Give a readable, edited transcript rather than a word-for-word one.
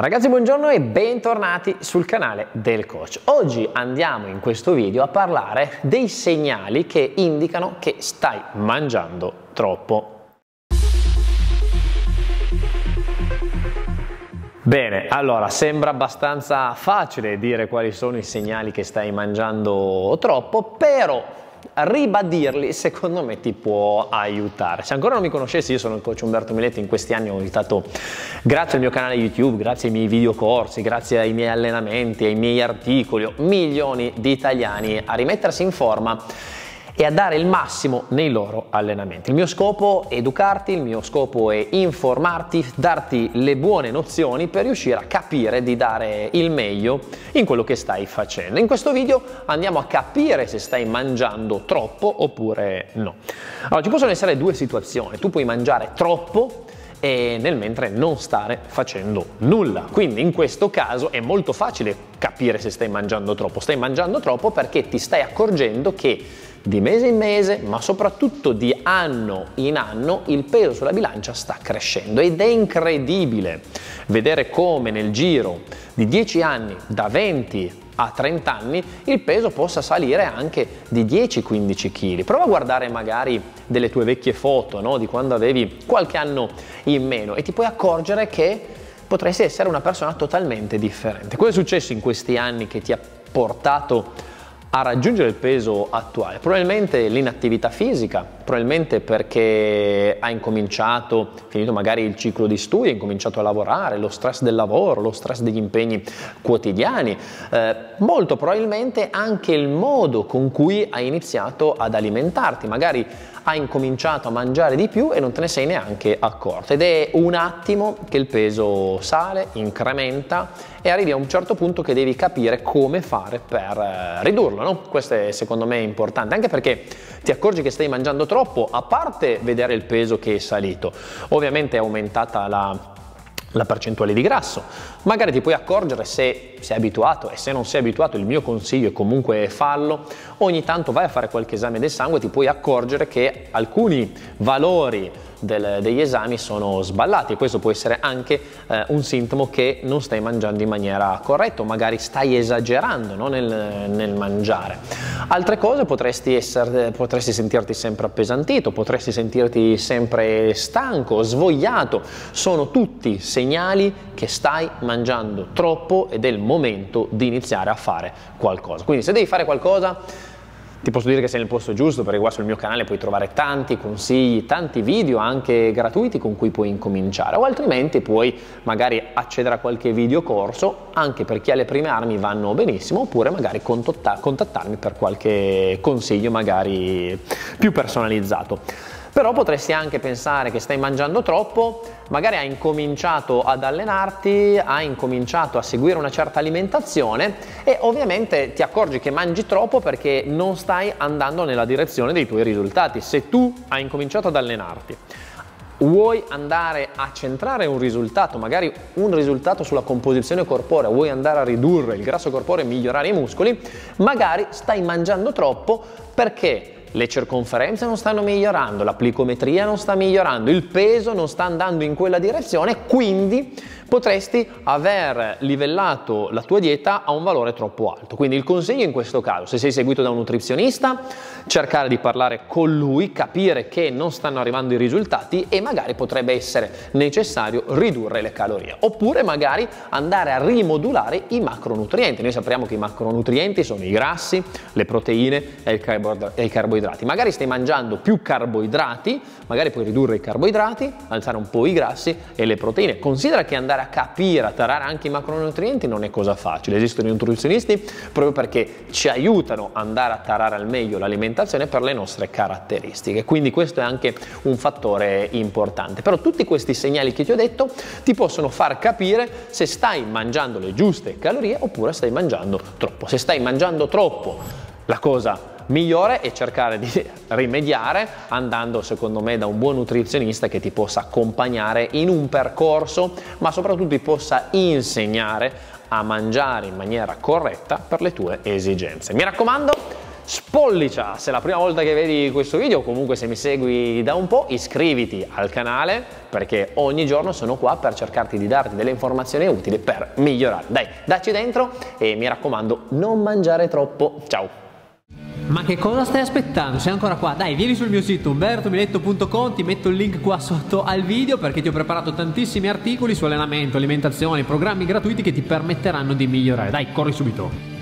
Ragazzi, buongiorno e bentornati sul canale del coach. Oggi andiamo in questo video a parlare dei segnali che indicano che stai mangiando troppo. Bene, allora sembra abbastanza facile dire quali sono i segnali che stai mangiando troppo, però ribadirli secondo me ti può aiutare. Se ancora non mi conoscessi, io sono il coach Umberto Miletti. In questi anni ho aiutato, grazie al mio canale YouTube, grazie ai miei videocorsi, grazie ai miei allenamenti, ai miei articoli, milioni di italiani a rimettersi in forma e a dare il massimo nei loro allenamenti. Il mio scopo è educarti, il mio scopo è informarti, darti le buone nozioni per riuscire a capire di dare il meglio in quello che stai facendo. In questo video andiamo a capire se stai mangiando troppo oppure no. Allora, ci possono essere due situazioni: tu puoi mangiare troppo e nel mentre non stare facendo nulla, quindi in questo caso è molto facile capire se stai mangiando troppo. Stai mangiando troppo perché ti stai accorgendo che di mese in mese, ma soprattutto di anno in anno, il peso sulla bilancia sta crescendo ed è incredibile vedere come nel giro di 10 anni, da 20 a 30 anni, il peso possa salire anche di 10-15 kg. Prova a guardare magari delle tue vecchie foto, no? Di quando avevi qualche anno in meno, e ti puoi accorgere che potresti essere una persona totalmente differente. Cosa è successo in questi anni che ti ha portato a raggiungere il peso attuale? Probabilmente l'inattività fisica, probabilmente perché hai incominciato, finito magari il ciclo di studi, hai incominciato a lavorare, lo stress del lavoro, lo stress degli impegni quotidiani, molto probabilmente anche il modo con cui hai iniziato ad alimentarti. Magari hai incominciato a mangiare di più e non te ne sei neanche accorto, ed è un attimo che il peso sale, incrementa, e arrivi a un certo punto che devi capire come fare per ridurlo, no? Questo è secondo me importante, anche perché ti accorgi che stai mangiando troppo. A parte vedere il peso che è salito, ovviamente è aumentata la percentuale di grasso, magari ti puoi accorgere se sei abituato, e se non sei abituato il mio consiglio è comunque fallo. Ogni tanto vai a fare qualche esame del sangue, ti puoi accorgere che alcuni valori degli esami sono sballati, e questo può essere anche un sintomo che non stai mangiando in maniera corretta, o magari stai esagerando, no? nel mangiare. Altre cose: potresti sentirti sempre appesantito, potresti sentirti sempre stanco, svogliato. Sono tutti segnali che stai mangiando troppo ed è il momento di iniziare a fare qualcosa. Quindi, se devi fare qualcosa, ti posso dire che sei nel posto giusto, perché qua sul mio canale puoi trovare tanti consigli, tanti video anche gratuiti con cui puoi incominciare, o altrimenti puoi magari accedere a qualche video corso. Anche per chi ha le prime armi vanno benissimo, oppure magari contattarmi per qualche consiglio magari più personalizzato. Però potresti anche pensare che stai mangiando troppo, magari hai incominciato ad allenarti, hai incominciato a seguire una certa alimentazione e ovviamente ti accorgi che mangi troppo perché non stai andando nella direzione dei tuoi risultati. Se tu hai incominciato ad allenarti, vuoi andare a centrare un risultato, magari un risultato sulla composizione corporea, vuoi andare a ridurre il grasso corporeo e migliorare i muscoli, magari stai mangiando troppo perché le circonferenze non stanno migliorando, la plicometria non sta migliorando, il peso non sta andando in quella direzione. Quindi potresti aver livellato la tua dieta a un valore troppo alto. Quindi il consiglio in questo caso, se sei seguito da un nutrizionista, cercare di parlare con lui, capire che non stanno arrivando i risultati e magari potrebbe essere necessario ridurre le calorie, oppure magari andare a rimodulare i macronutrienti. Noi sappiamo che i macronutrienti sono i grassi, le proteine e i carboidrati. Magari stai mangiando più carboidrati, magari puoi ridurre i carboidrati, alzare un po' i grassi e le proteine. Considera che andare a capire, a tarare anche i macronutrienti non è cosa facile. Esistono i nutrizionisti proprio perché ci aiutano ad andare a tarare al meglio l'alimentazione per le nostre caratteristiche, quindi questo è anche un fattore importante. Però tutti questi segnali che ti ho detto ti possono far capire se stai mangiando le giuste calorie oppure stai mangiando troppo. Se stai mangiando troppo, la cosa migliore è cercare di rimediare andando, secondo me, da un buon nutrizionista che ti possa accompagnare in un percorso, ma soprattutto ti possa insegnare a mangiare in maniera corretta per le tue esigenze. Mi raccomando, spollicia. Se è la prima volta che vedi questo video, comunque se mi segui da un po', iscriviti al canale, perché ogni giorno sono qua per cercarti di darti delle informazioni utili per migliorare. Dai, dacci dentro e mi raccomando, non mangiare troppo. Ciao! Ma che cosa stai aspettando? Sei ancora qua? Dai, vieni sul mio sito umbertomiletto.com, ti metto il link qua sotto al video perché ti ho preparato tantissimi articoli su allenamento, alimentazione, programmi gratuiti che ti permetteranno di migliorare. Dai, corri subito!